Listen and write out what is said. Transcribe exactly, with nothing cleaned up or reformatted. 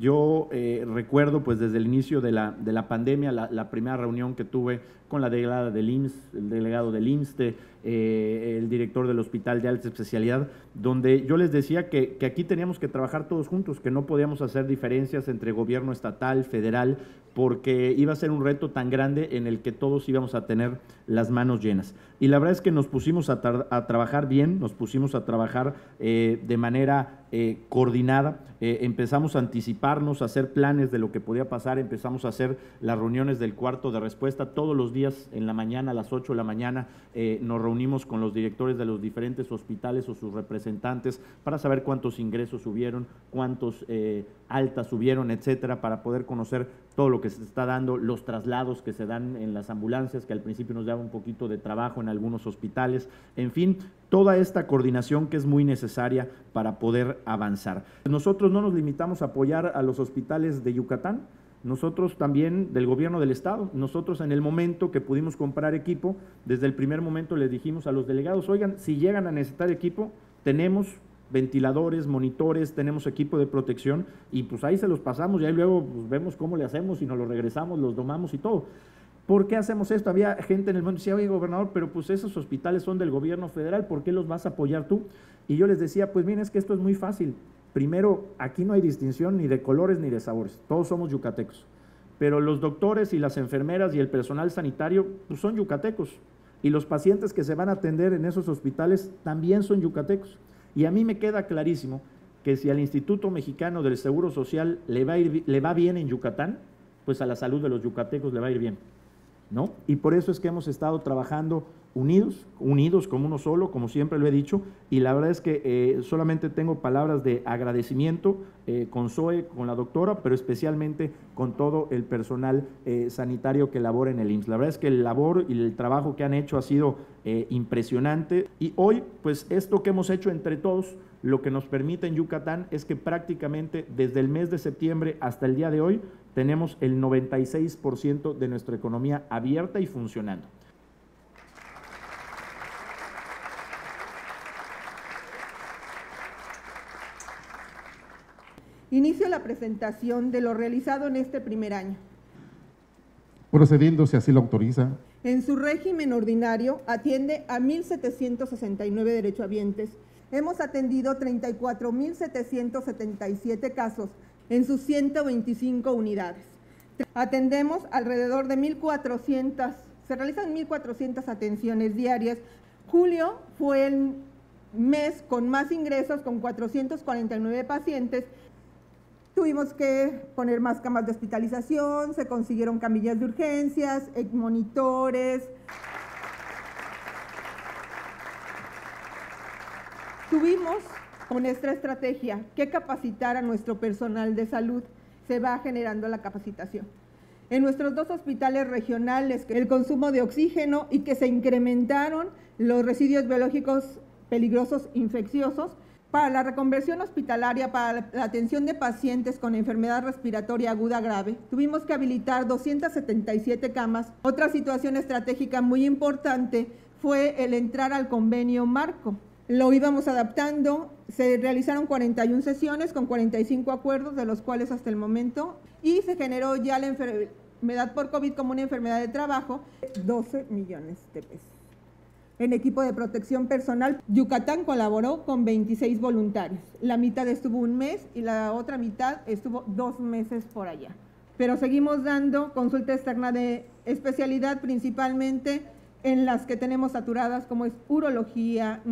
Yo eh, recuerdo pues desde el inicio de la, de la pandemia la, la primera reunión que tuve con la delegada del I M S S, el delegado del INSTE, eh, el director del Hospital de Alta Especialidad, donde yo les decía que, que aquí teníamos que trabajar todos juntos, que no podíamos hacer diferencias entre gobierno estatal, federal, porque iba a ser un reto tan grande en el que todos íbamos a tener las manos llenas. Y la verdad es que nos pusimos a, tra a trabajar bien, nos pusimos a trabajar eh, de manera eh, coordinada, eh, empezamos a anticiparnos, a hacer planes de lo que podía pasar, empezamos a hacer las reuniones del cuarto de respuesta todos los días en la mañana, a las ocho de la mañana, eh, nos reunimos con los directores de los diferentes hospitales o sus representantes para saber cuántos ingresos hubieron, cuántos eh, altas hubieron, etcétera, para poder conocer todo lo que que se está dando, los traslados que se dan en las ambulancias, que al principio nos daba un poquito de trabajo en algunos hospitales, en fin, toda esta coordinación que es muy necesaria para poder avanzar. Nosotros no nos limitamos a apoyar a los hospitales de Yucatán, nosotros también del gobierno del estado, nosotros en el momento que pudimos comprar equipo, desde el primer momento les dijimos a los delegados, oigan, si llegan a necesitar equipo, tenemos ventiladores, monitores, tenemos equipo de protección y pues ahí se los pasamos y ahí luego pues, vemos cómo le hacemos y nos los regresamos, los domamos y todo. ¿Por qué hacemos esto? Había gente en el mundo que decía, oye gobernador, pero pues esos hospitales son del gobierno federal, ¿por qué los vas a apoyar tú? Y yo les decía, pues miren, es que esto es muy fácil. Primero, aquí no hay distinción ni de colores ni de sabores, todos somos yucatecos, pero los doctores y las enfermeras y el personal sanitario pues, son yucatecos y los pacientes que se van a atender en esos hospitales también son yucatecos. Y a mí me queda clarísimo que si al Instituto Mexicano del Seguro Social le va, a ir, le va bien en Yucatán, pues a la salud de los yucatecos le va a ir bien, ¿no? Y por eso es que hemos estado trabajando unidos, unidos como uno solo, como siempre lo he dicho, y la verdad es que eh, solamente tengo palabras de agradecimiento eh, con Zoe, con la doctora, pero especialmente con todo el personal eh, sanitario que labora en el I M S S. La verdad es que el labor y el trabajo que han hecho ha sido eh, impresionante, y hoy, pues esto que hemos hecho entre todos, lo que nos permite en Yucatán es que prácticamente desde el mes de septiembre hasta el día de hoy tenemos el noventa y seis por ciento de nuestra economía abierta y funcionando. Inicio la presentación de lo realizado en este primer año. Procediendo, si así lo autoriza. En su régimen ordinario atiende a mil setecientos sesenta y nueve derechohabientes. Hemos atendido treinta y cuatro mil setecientos setenta y siete casos en sus ciento veinticinco unidades. Atendemos alrededor de mil cuatrocientas, se realizan mil cuatrocientas atenciones diarias. Julio fue el mes con más ingresos, con cuatrocientos cuarenta y nueve pacientes. Tuvimos que poner más camas de hospitalización, se consiguieron camillas de urgencias, monitores. Tuvimos con nuestra estrategia que capacitar a nuestro personal de salud, se va generando la capacitación. En nuestros dos hospitales regionales, el consumo de oxígeno y que se incrementaron los residuos biológicos peligrosos infecciosos, para la reconversión hospitalaria, para la atención de pacientes con enfermedad respiratoria aguda grave, tuvimos que habilitar doscientas setenta y siete camas. Otra situación estratégica muy importante fue el entrar al convenio marco. Lo íbamos adaptando, se realizaron cuarenta y una sesiones con cuarenta y cinco acuerdos, de los cuales hasta el momento, y se generó ya la enfermedad por COVID como una enfermedad de trabajo, doce millones de pesos. En equipo de protección personal, Yucatán colaboró con veintiséis voluntarios. La mitad estuvo un mes y la otra mitad estuvo dos meses por allá. Pero seguimos dando consulta externa de especialidad, principalmente en las que tenemos saturadas, como es urología,